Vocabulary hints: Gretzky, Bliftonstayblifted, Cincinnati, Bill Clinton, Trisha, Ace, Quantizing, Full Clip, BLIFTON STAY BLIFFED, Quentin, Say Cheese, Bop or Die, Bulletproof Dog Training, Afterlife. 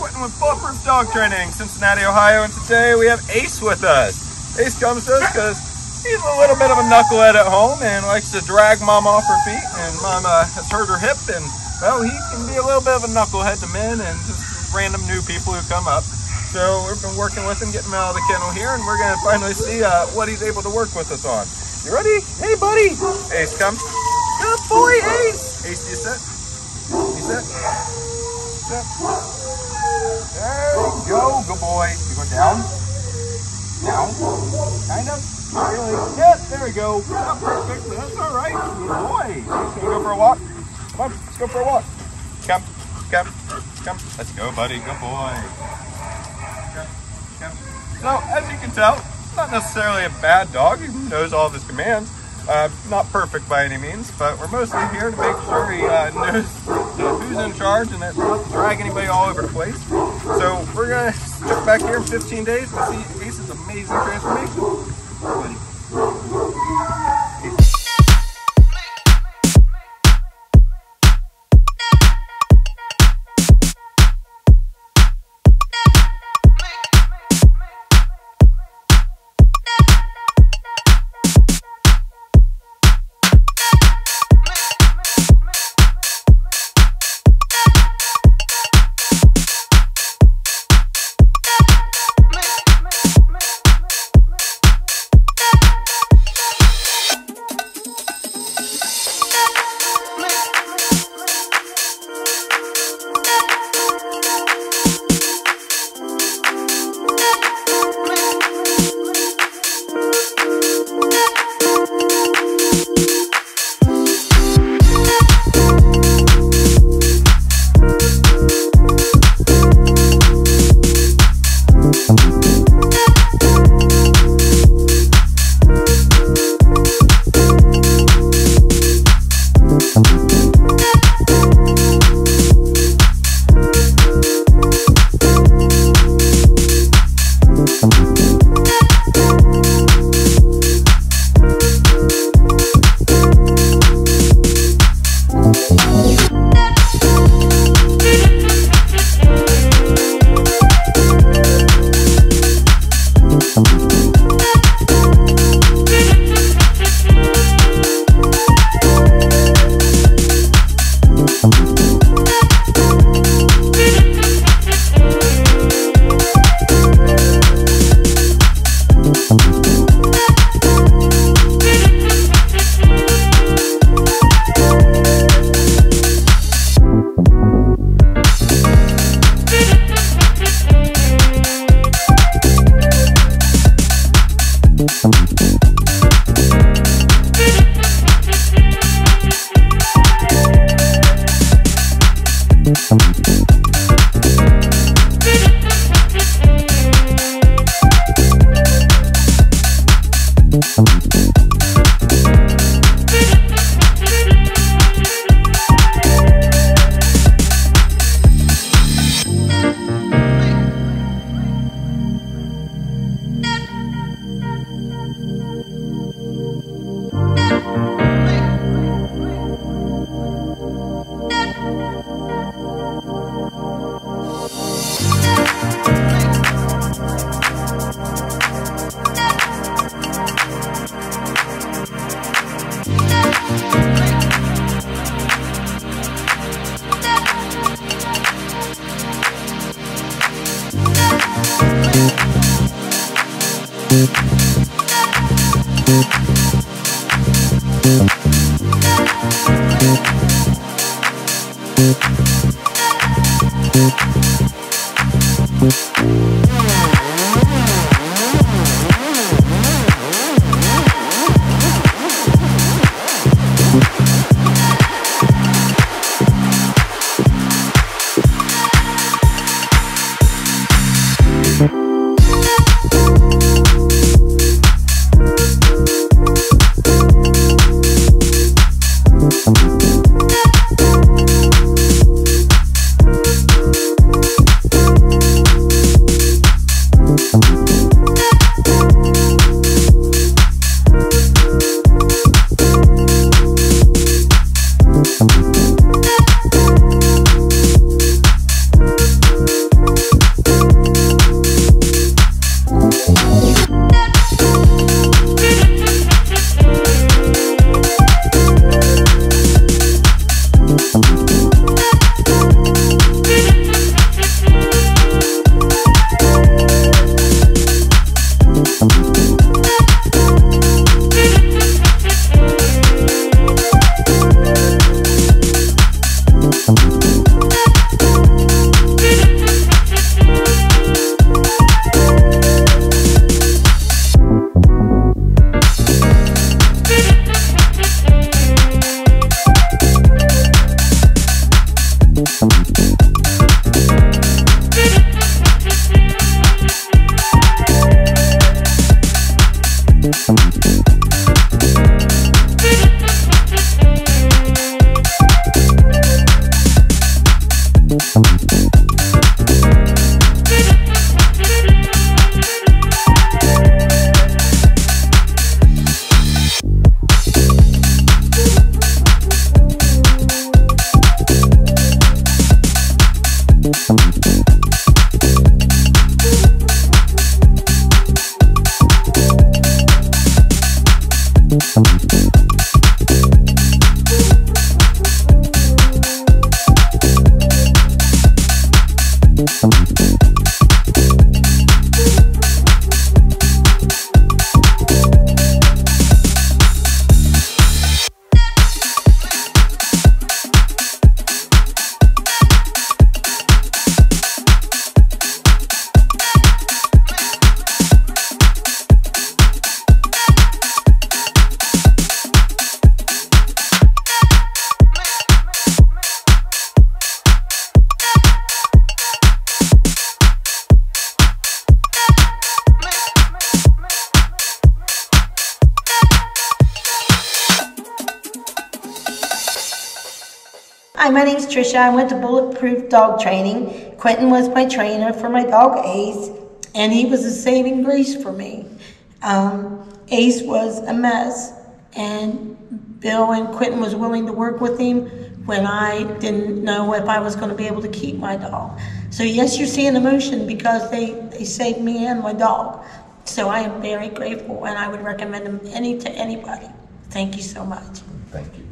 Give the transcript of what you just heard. Quentin with Bulletproof Dog Training, Cincinnati, Ohio, and today we have Ace with us. Ace comes to us because he's a little bit of a knucklehead at home and likes to drag mom off her feet, and mom has hurt her hip, and well, he can be a little bit of a knucklehead to men and just random new people who come up. So we've been working with him, getting him out of the kennel here, and we're going to finally see what he's able to work with us on. You ready? Hey, buddy. Ace, come. Good boy, Ace. Ace, do you sit? You sit? Sit. There you go. Good boy. You go down. Down. Kind of. Not really. Yeah, there we go. Not perfect, but that's all right. Good boy. Ace, can we go for a walk? Come on, let's go for a walk. Come. Come. Come. Let's go, buddy. Good boy. So, as you can tell, not necessarily a bad dog. He knows all of his commands. Not perfect by any means, but we're mostly here to make sure he knows who's in charge and that not to drag anybody all over the place. So, we're going to step back here in 15 days and see Ace's amazing transformation. Hi, my name's Trisha. I went to Bulletproof Dog Training. Quentin was my trainer for my dog Ace, and he was a saving grace for me. Ace was a mess, and Bill and Quentin was willing to work with him when I didn't know if I was going to be able to keep my dog. So yes, you're seeing emotion because they saved me and my dog. So I am very grateful, and I would recommend them to anybody. Thank you so much. Thank you.